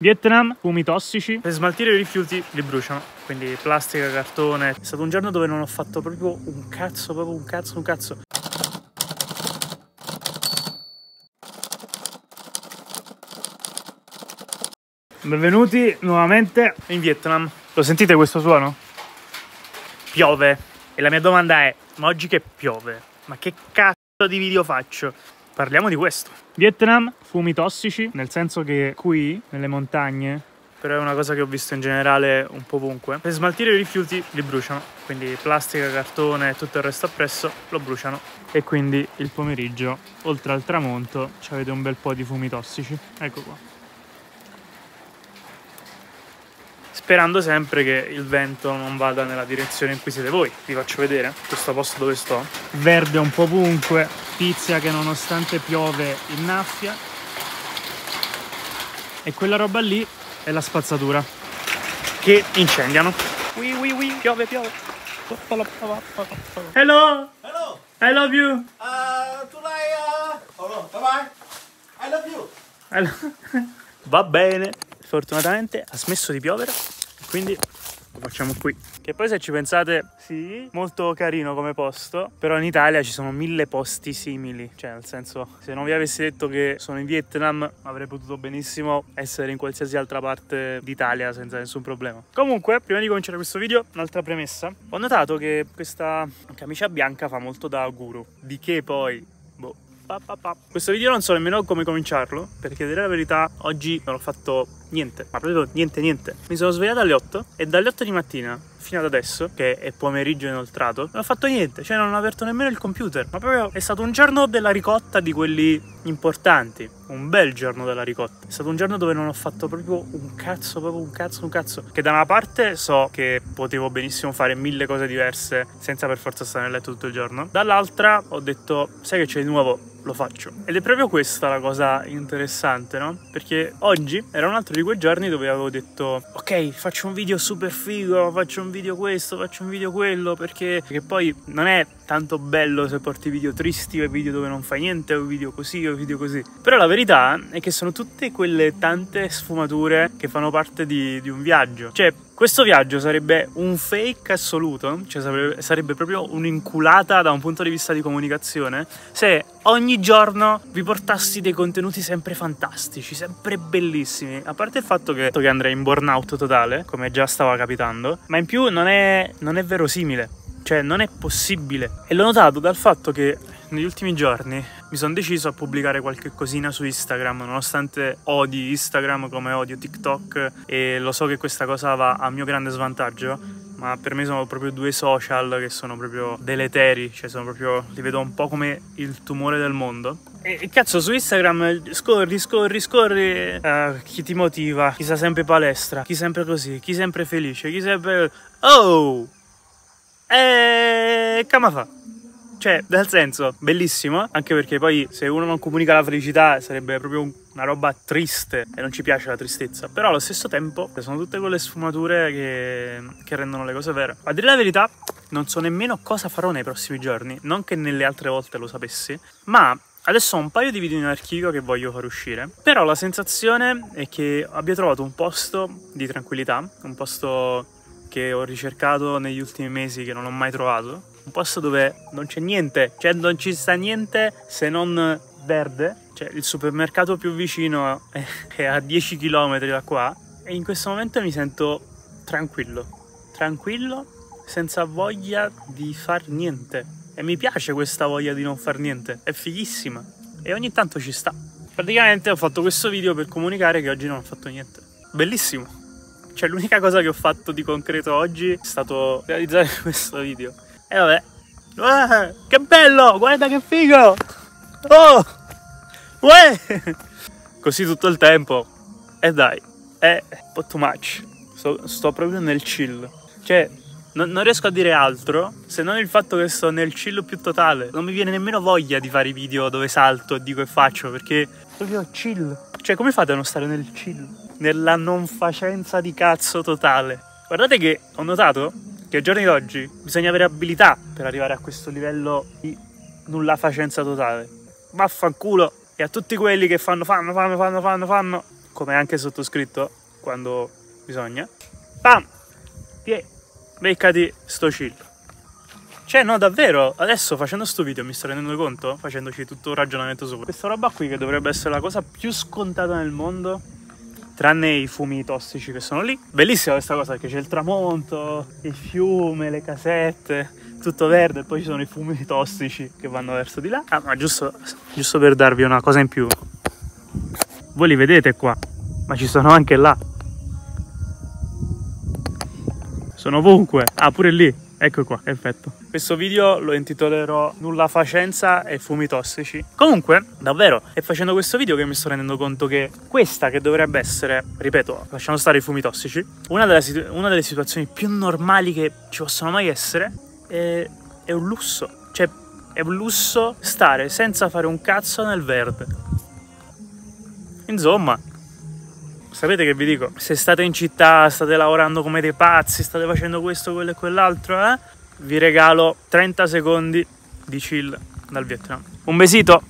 Vietnam, fumi tossici. Per smaltire i rifiuti li bruciano, quindi plastica, cartone. È stato un giorno dove non ho fatto proprio un cazzo, un cazzo. Benvenuti nuovamente in Vietnam. Lo sentite questo suono? Piove. E la mia domanda è, ma oggi che piove? Ma che cazzo di video faccio? Parliamo di questo. Vietnam, fumi tossici, nel senso che qui, nelle montagne, però è una cosa che ho visto in generale un po' ovunque, per smaltire i rifiuti li bruciano, quindi plastica, cartone e tutto il resto appresso lo bruciano. E quindi il pomeriggio, oltre al tramonto, avete un bel po' di fumi tossici. Ecco qua. Sperando sempre che il vento non vada nella direzione in cui siete voi. Vi faccio vedere questo posto dove sto. Verde un po' ovunque, pizza che nonostante piove innaffia. E quella roba lì è la spazzatura che incendiano. Piove, piove. Hello! Hello! I love you! I love you! Va bene! Fortunatamente ha smesso di piovere, quindi lo facciamo qui. Che poi, se ci pensate, sì, molto carino come posto, però in Italia ci sono 1000 posti simili. Cioè, nel senso, se non vi avessi detto che sono in Vietnam, avrei potuto benissimo essere in qualsiasi altra parte d'Italia senza nessun problema. Comunque, prima di cominciare questo video, un'altra premessa. Ho notato che questa camicia bianca fa molto da guru, di che poi, boh. Questo video non so nemmeno come cominciarlo, perché a dire la verità oggi non ho fatto niente, ma proprio niente. Mi sono svegliato alle 8 e dalle 8 di mattina fino ad adesso, che è pomeriggio inoltrato, non ho fatto niente, cioè non ho aperto nemmeno il computer. Ma proprio è stato un giorno della ricotta di quelli importanti, un bel giorno della ricotta. È stato un giorno dove non ho fatto proprio un cazzo, che da una parte so che potevo benissimo fare 1000 cose diverse senza per forza stare nel letto tutto il giorno, dall'altra ho detto, sai che c'è di nuovo? Lo faccio. Ed è proprio questa la cosa interessante, no? Perché oggi era un altro di quei giorni dove avevo detto, ok, faccio un video super figo, faccio un video questo, faccio un video quello, perché poi non è tanto bello se porti video tristi o video dove non fai niente o video così o video così. Però la verità è che sono tutte quelle tante sfumature che fanno parte di un viaggio. Cioè, questo viaggio sarebbe un fake assoluto, cioè sarebbe proprio un'inculata da un punto di vista di comunicazione, se ogni giorno vi portassi dei contenuti sempre fantastici, sempre bellissimi. A parte il fatto che andrei in burnout totale, come già stava capitando, ma in più non è verosimile, cioè non è possibile. E l'ho notato dal fatto che negli ultimi giorni mi sono deciso a pubblicare qualche cosina su Instagram, nonostante odi Instagram come odio TikTok, e lo so che questa cosa va a mio grande svantaggio, ma per me sono proprio due social che sono proprio deleteri, cioè sono proprio, li vedo un po' come il tumore del mondo. E cazzo, su Instagram scorri, chi ti motiva, chi sta sempre palestra, chi sempre così, chi sempre felice, chi sempre... Oh! Come fa? Cioè, nel senso, bellissimo, anche perché poi se uno non comunica la felicità sarebbe proprio una roba triste e non ci piace la tristezza. Però allo stesso tempo sono tutte quelle sfumature che rendono le cose vere. A dire la verità, non so nemmeno cosa farò nei prossimi giorni, non che nelle altre volte lo sapessi, ma... adesso ho un paio di video in archivio che voglio far uscire, però la sensazione è che abbia trovato un posto di tranquillità, un posto che ho ricercato negli ultimi mesi, che non ho mai trovato, un posto dove non c'è niente, cioè non ci sta niente se non verde, cioè il supermercato più vicino è a 10 km da qua, e in questo momento mi sento tranquillo, senza voglia di far niente. E mi piace questa voglia di non far niente, è fighissima, e ogni tanto ci sta. Praticamente ho fatto questo video per comunicare che oggi non ho fatto niente. Bellissimo! Cioè, l'unica cosa che ho fatto di concreto oggi è stato realizzare questo video. E vabbè. Ah, che bello! Guarda che figo! Oh! Uè! Così tutto il tempo. E dai, è un po' too much. Sto proprio nel chill. Cioè... non riesco a dire altro se non il fatto che sto nel chill più totale. Non mi viene nemmeno voglia di fare i video dove salto e dico e faccio, perché proprio chill. Cioè, come fate a non stare nel chill? Nella non facenza di cazzo totale. Guardate che ho notato che ai giorni d'oggi bisogna avere abilità per arrivare a questo livello di nulla facenza totale. Vaffanculo. E a tutti quelli che fanno. come anche sottoscritto quando bisogna. Pam! Beccati sto chill. Cioè no, davvero, adesso facendo sto video mi sto rendendo conto, facendoci tutto un ragionamento sopra, questa roba qui che dovrebbe essere la cosa più scontata nel mondo, tranne i fumi tossici che sono lì. Bellissima questa cosa perché c'è il tramonto, il fiume, le casette, tutto verde, e poi ci sono i fumi tossici che vanno verso di là. Ah, ma giusto per darvi una cosa in più, voi li vedete qua, ma ci sono anche là, sono ovunque. Ah, pure lì, ecco qua, perfetto. Questo video lo intitolerò Nulla facenza e fumi tossici. Comunque, davvero, è facendo questo video che mi sto rendendo conto che questa che dovrebbe essere, ripeto, lasciamo stare i fumi tossici, una delle situazioni più normali che ci possono mai essere, è un lusso. Cioè, è un lusso stare senza fare un cazzo nel verde. Insomma, sapete che vi dico? Se state in città, state lavorando come dei pazzi, state facendo questo, quello e quell'altro, vi regalo 30 secondi di chill dal Vietnam. Un besito!